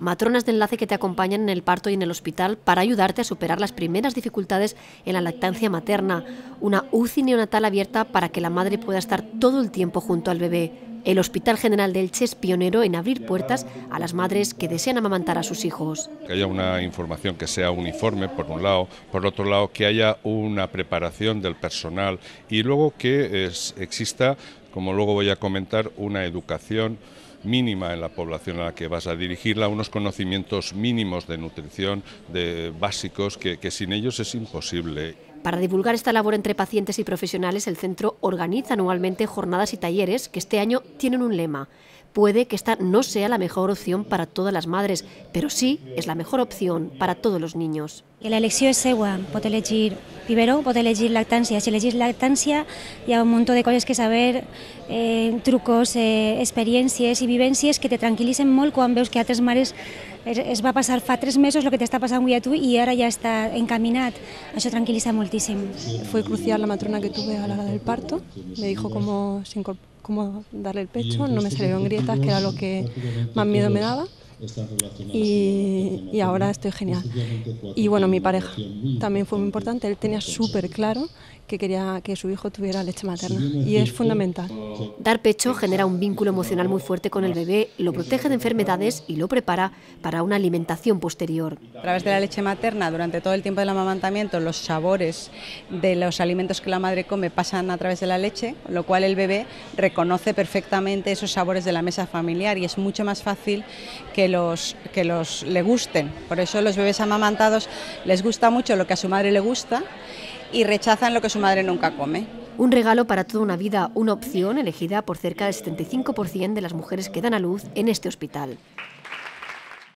matronas de enlace que te acompañan en el parto y en el hospital para ayudarte a superar las primeras dificultades en la lactancia materna, una UCI neonatal abierta para que la madre pueda estar todo el tiempo junto al bebé. El Hospital General de Elche es pionero en abrir puertas a las madres que desean amamantar a sus hijos. Que haya una información que sea uniforme, por un lado, por otro lado, que haya una preparación del personal y luego que exista, como luego voy a comentar, una educación mínima en la población a la que vas a dirigirla, unos conocimientos mínimos de nutrición, de básicos, que sin ellos es imposible. Para divulgar esta labor entre pacientes y profesionales, el centro organiza anualmente jornadas y talleres que este año tienen un lema. Puede que esta no sea la mejor opción para todas las madres, pero sí es la mejor opción para todos los niños. La elección es segua, puedes elegir primero, puedes elegir lactancia. Si elegís lactancia, hay un montón de cosas que saber, trucos, experiencias y vivencias que te tranquilicen molt cuando veus que a tres mares es va pasar fa 3 mesos lo que te está pasando hoy a tú y ahora ya está encaminat. Eso tranquiliza moltíssim. Fue crucial la matrona que tuve a la hora del parto. Me dijo cómo darle el pecho, no me salieron grietas, que era lo que más miedo me daba, y ahora estoy genial. Y bueno, mi pareja también fue muy importante, él tenía súper claro que quería que su hijo tuviera leche materna, y es fundamental. Dar pecho genera un vínculo emocional muy fuerte con el bebé, lo protege de enfermedades y lo prepara para una alimentación posterior. A través de la leche materna, durante todo el tiempo del amamantamiento, los sabores de los alimentos que la madre come pasan a través de la leche, lo cual el bebé reconoce perfectamente esos sabores de la mesa familiar y es mucho más fácil que le gusten. Por eso los bebés amamantados les gusta mucho lo que a su madre le gusta y rechazan lo que su madre nunca come. Un regalo para toda una vida, una opción elegida por cerca del 75% de las mujeres que dan a luz en este hospital.